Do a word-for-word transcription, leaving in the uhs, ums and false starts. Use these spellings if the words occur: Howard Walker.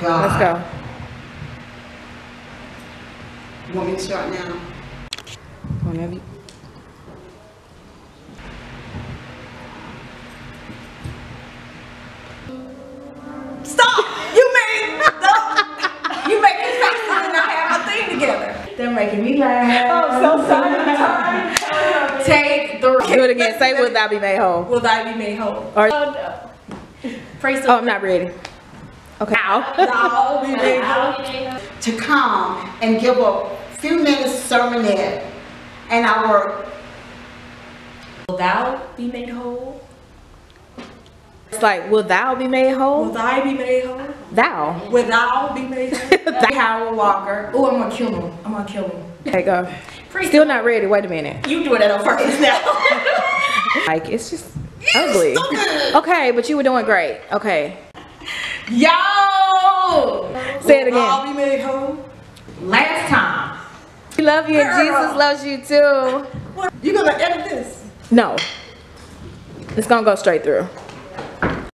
God. Let's go. You want me to start now? Whenever you. Stop! You made stop. You make me faster than I have my thing together. They're making me laugh. Oh, I'm so sorry. sorry. Take the do it again. Say, "Will thou be made whole?" Will thou be made whole? Or, oh, no. Praise the oh, I'm not ready. Okay. Now, now we made whole. To come and give a few minutes sermonette, and I work. Will thou be made whole? It's like, will thou be made whole? Will thou be made whole? Thou. Will thou be made whole? Howard Walker. Oh, I'm gonna kill him. I'm gonna kill him. There you go. Freaking. Still not ready. Wait a minute. You doing that on purpose now. Like, it's just it's ugly. So good. Okay, but you were doing great. Okay. Yo! Say it again. Will thou be made whole? Last time. We love you. Girl. Jesus loves you too. What? You gonna edit this? No. It's gonna go straight through.